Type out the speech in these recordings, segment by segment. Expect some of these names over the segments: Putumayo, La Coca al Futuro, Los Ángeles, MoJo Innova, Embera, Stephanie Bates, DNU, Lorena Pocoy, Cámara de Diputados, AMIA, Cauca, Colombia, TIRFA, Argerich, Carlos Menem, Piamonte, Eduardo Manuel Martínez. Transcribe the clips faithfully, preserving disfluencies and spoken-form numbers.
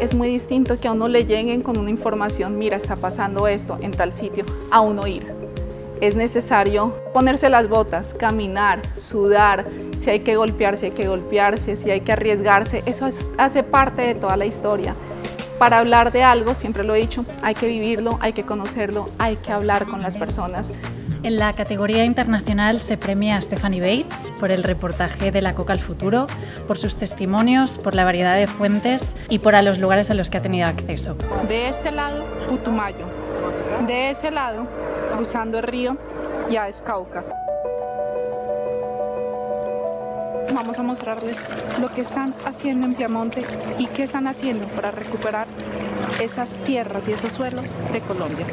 es muy distinto que a uno le lleguen con una información, mira, está pasando esto en tal sitio, a uno ir. Es necesario ponerse las botas, caminar, sudar, si hay que golpearse, hay que golpearse, si hay que arriesgarse, eso es, hace parte de toda la historia. Para hablar de algo, siempre lo he dicho, hay que vivirlo, hay que conocerlo, hay que hablar con las personas. En la categoría internacional se premia a Stephanie Bates por el reportaje de La Coca al Futuro, por sus testimonios, por la variedad de fuentes y por a los lugares a los que ha tenido acceso. De este lado, Putumayo. De ese lado, cruzando el río, ya es Cauca. Vamos a mostrarles lo que están haciendo en Piamonte y qué están haciendo para recuperar esas tierras y esos suelos de Colombia.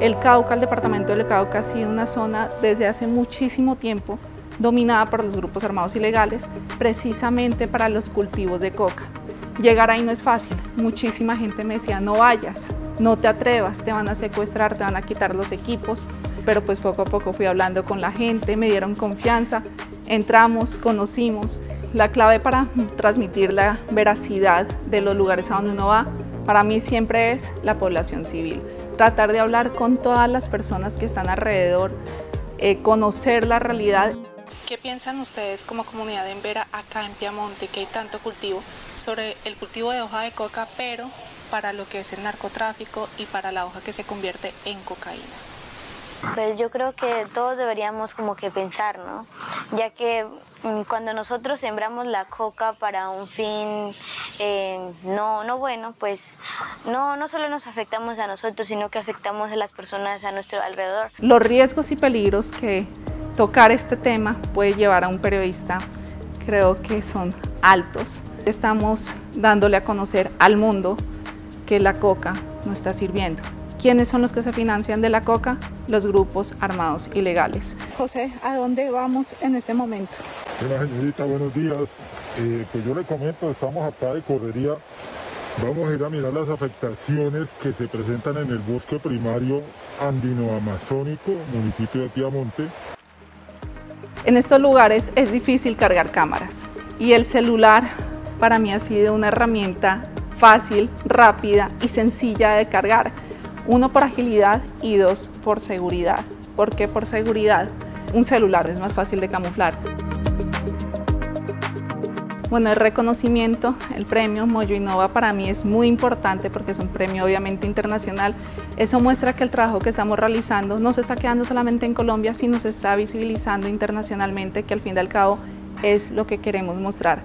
El Cauca, el departamento del Cauca, ha sido una zona desde hace muchísimo tiempo dominada por los grupos armados ilegales, precisamente para los cultivos de coca. Llegar ahí no es fácil. Muchísima gente me decía, no vayas, no te atrevas, te van a secuestrar, te van a quitar los equipos. Pero pues poco a poco fui hablando con la gente, me dieron confianza, entramos, conocimos. La clave para transmitir la veracidad de los lugares a donde uno va, para mí siempre es la población civil. Tratar de hablar con todas las personas que están alrededor, eh, conocer la realidad. ¿Qué piensan ustedes como comunidad de Embera acá en Piamonte, que hay tanto cultivo, sobre el cultivo de hoja de coca, pero para lo que es el narcotráfico y para la hoja que se convierte en cocaína? Pues yo creo que todos deberíamos como que pensar, ¿no? Ya que cuando nosotros sembramos la coca para un fin eh, no, no bueno, pues no, no solo nos afectamos a nosotros, sino que afectamos a las personas a nuestro alrededor. Los riesgos y peligros que tocar este tema puede llevar a un periodista, creo que son altos. Estamos dándole a conocer al mundo que la coca no está sirviendo. ¿Quiénes son los que se financian de la coca? Los grupos armados ilegales. José, ¿a dónde vamos en este momento? Hola señorita, buenos días. Eh, pues yo le comento, estamos acá de correría. Vamos a ir a mirar las afectaciones que se presentan en el bosque primario andino-amazónico, municipio de Piamonte. En estos lugares es difícil cargar cámaras y el celular para mí ha sido una herramienta fácil, rápida y sencilla de cargar. Uno, por agilidad, y dos, por seguridad. ¿Por qué por seguridad? Un celular es más fácil de camuflar. Bueno, el reconocimiento, el premio MoJo Innova para mí es muy importante porque es un premio obviamente internacional. Eso muestra que el trabajo que estamos realizando no se está quedando solamente en Colombia, sino se está visibilizando internacionalmente, que al fin y al cabo es lo que queremos mostrar.